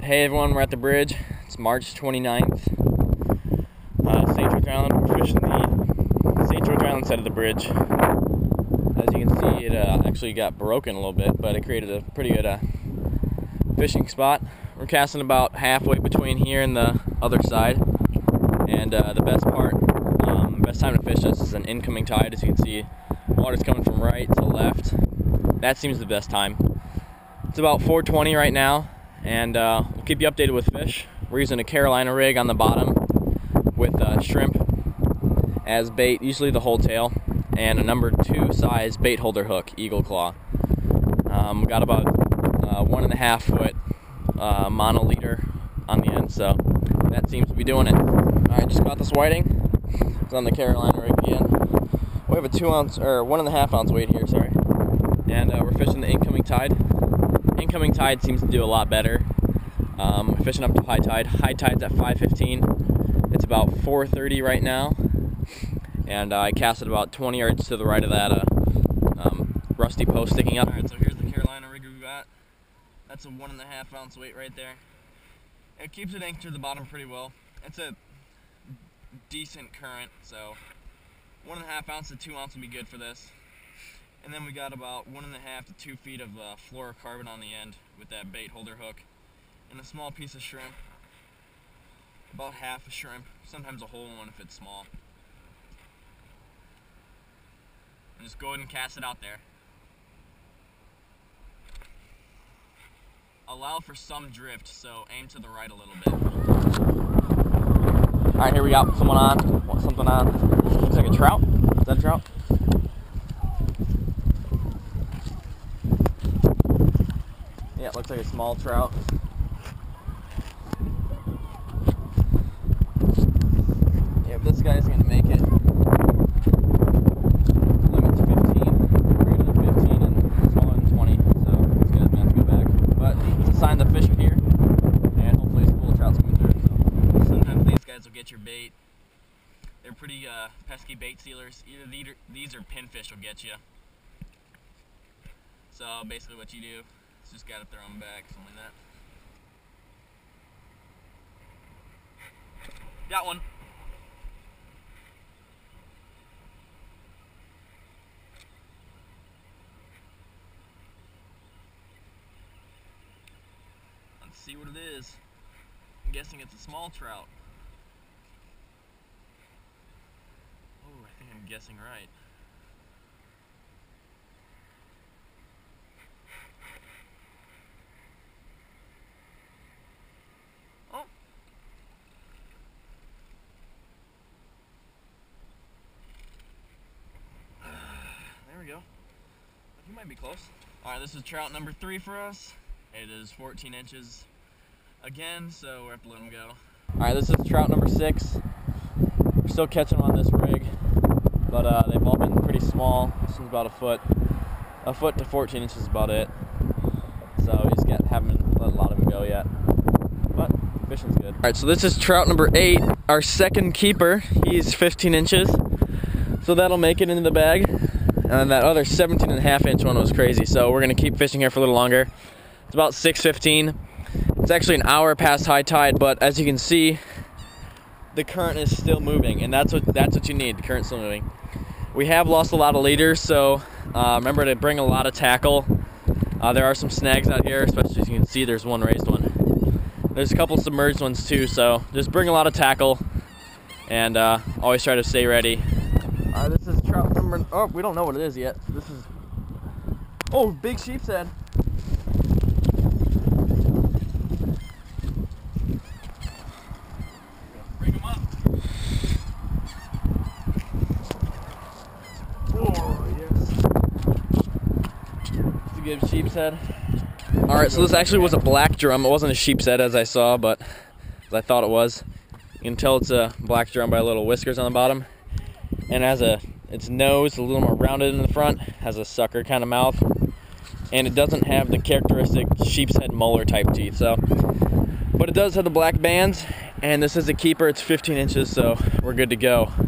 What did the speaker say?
Alright, hey everyone, we're at the bridge. It's March 29th. St. George Island, we're fishing the St. George Island side of the bridge. As you can see, it actually got broken a little bit, but it created a pretty good fishing spot. We're casting about halfway between here and the other side. And the best part, best time to fish this is an incoming tide. As you can see, water's coming from right to left. That seems the best time. It's about 4:20 right now. And we'll keep you updated with fish. We're using a Carolina rig on the bottom with shrimp as bait, usually the whole tail, and a number 2 size bait holder hook, Eagle Claw. We got about 1.5 foot monoliter on the end, so that seems to be doing it. Alright, just caught this whiting. It's on the Carolina rig again. We have a 1.5 ounce weight here, sorry. And we're fishing the incoming tide. Incoming tide seems to do a lot better. Fishing up to high tide. High tide's at 5:15. It's about 4:30 right now, and I cast it about 20 yards to the right of that rusty post sticking up. All right, so here's the Carolina rig we got. That's a 1.5 ounce weight right there. It keeps it anchored to the bottom pretty well. It's a decent current, so 1.5 ounce to 2 ounce would be good for this. And then we got about 1.5 to 2 feet of fluorocarbon on the end with that bait holder hook. And a small piece of shrimp, about half a shrimp, sometimes a whole one if it's small. And just go ahead and cast it out there. Allow for some drift, so aim to the right a little bit. Alright, here we got someone on, want something on. Looks like a trout. Is that a trout? Yeah, it looks like a small trout. Yeah, but this guy's going to make it. Limit's 15, greater than 15, and smaller than 20, so it's going to have to go back. But it's a sign the fish are here, and hopefully some little trout's coming through. So sometimes these guys will get your bait. They're pretty pesky bait sealers. Either these or pinfish will get you. So basically what you do, just gotta throw them back, something like that. Got one. Let's see what it is. I'm guessing it's a small trout. Oh, I think I'm guessing right. You might be close. Alright, this is trout number 3 for us. It is 14 inches again, so we're have to let him go. Alright, this is trout number 6. We're still catching them on this rig, but they've all been pretty small. This one's about a foot. A foot to 14 inches is about it. So we just haven't let a lot of them go yet. But fishing's good. Alright, so this is trout number 8, our second keeper. He's 15 inches. So that'll make it into the bag. And then that other 17.5 inch one was crazy, so we're gonna keep fishing here for a little longer. It's about 6:15. It's actually an hour past high tide, but as you can see, the current is still moving, and that's what you need. The current's still moving. We have lost a lot of leaders, so remember to bring a lot of tackle. There are some snags out here, especially as you can see. There's one raised one. There's a couple submerged ones too, so just bring a lot of tackle, and always try to stay ready. This is trout number, oh, we don't know what it is yet. This is, oh, big sheep's head. Bring him up. Oh, yes. It's a good sheep's head. Alright, so this actually was a black drum. It wasn't a sheep's head as I saw, but as I thought it was. You can tell it's a black drum by little whiskers on the bottom. And has its nose a little more rounded in the front, has a sucker kind of mouth, and it doesn't have the characteristic sheep's head molar type teeth. So, but it does have the black bands, and this is a keeper. It's 15 inches, so we're good to go.